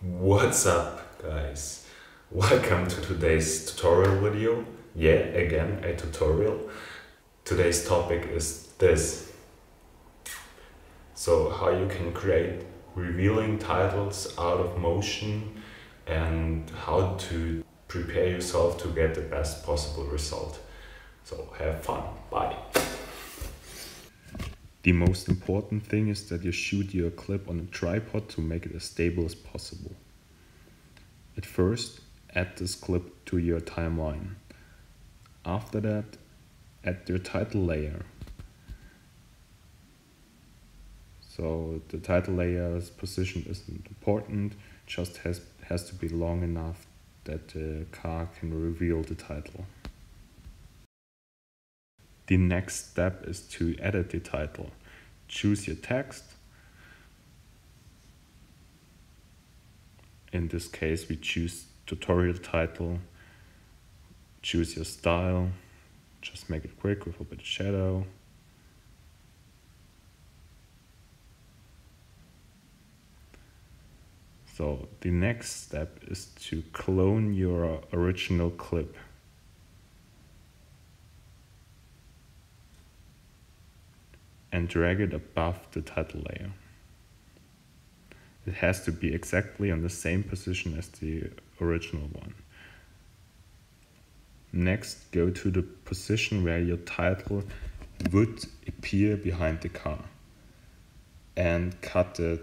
What's up, guys? Welcome to today's tutorial video. Yeah, again, a tutorial. Today's topic is this. So how you can create revealing titles out of motion and how to prepare yourself to get the best possible result. So have fun, bye. The most important thing is that you shoot your clip on a tripod to make it as stable as possible. At first, add this clip to your timeline. After that, add your title layer. So the title layer's position isn't important, just has to be long enough that the car can reveal the title. The next step is to edit the title. Choose your text. In this case, we choose tutorial title. Choose your style. Just make it quick with a bit of shadow. So the next step is to clone your original clip. And drag it above the title layer. It has to be exactly on the same position as the original one. Next, go to the position where your title would appear behind the car and cut the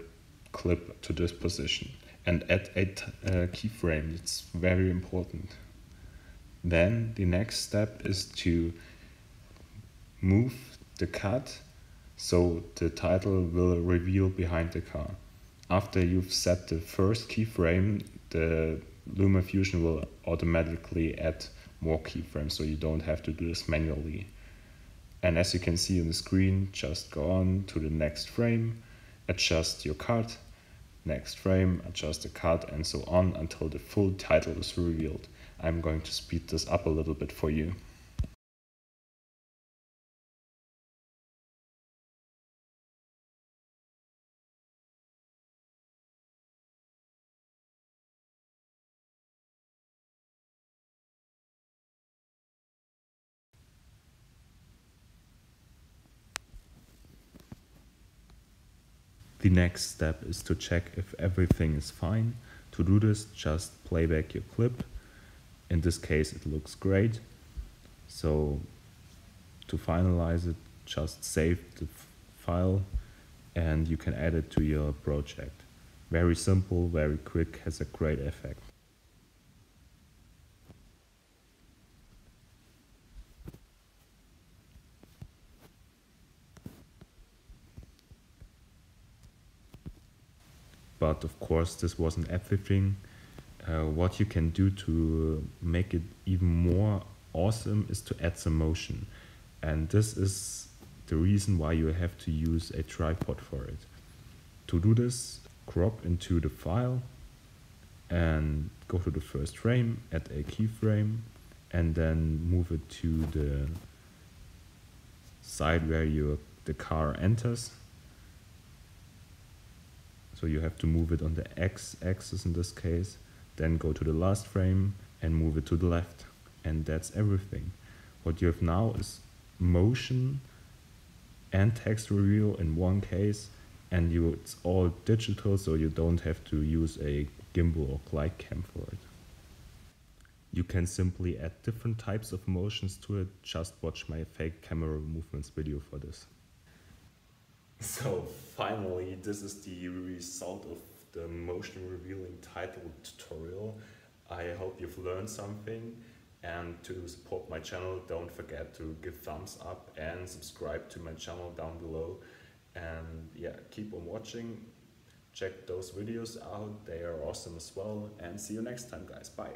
clip to this position and add a keyframe. It's very important. Then the next step is to move the cut so the title will reveal behind the car. After you've set the first keyframe, the LumaFusion will automatically add more keyframes, so you don't have to do this manually. And as you can see on the screen, just go on to the next frame, adjust your cut, next frame, adjust the cut, and so on until the full title is revealed. I'm going to speed this up a little bit for you. The next step is to check if everything is fine. To do this, just play back your clip. In this case, it looks great. So to finalize it, just save the file and you can add it to your project. Very simple, very quick, has a great effect. But of course, this wasn't everything. What you can do to make it even more awesome is to add some motion. And this is the reason why you have to use a tripod for it. To do this, crop into the file and go to the first frame, add a keyframe, and then move it to the side where the car enters. So you have to move it on the x-axis in this case, then go to the last frame and move it to the left. And that's everything. What you have now is motion and text reveal in one case, and it's all digital, so you don't have to use a gimbal or Glidecam for it. You can simply add different types of motions to it. Just watch my fake camera movements video for this. So finally, this is the result of the motion revealing title tutorial. I hope you've learned something, and to support my channel, don't forget to give thumbs up and subscribe to my channel down below. And yeah, keep on watching, check those videos out, they are awesome as well, and see you next time, guys, bye!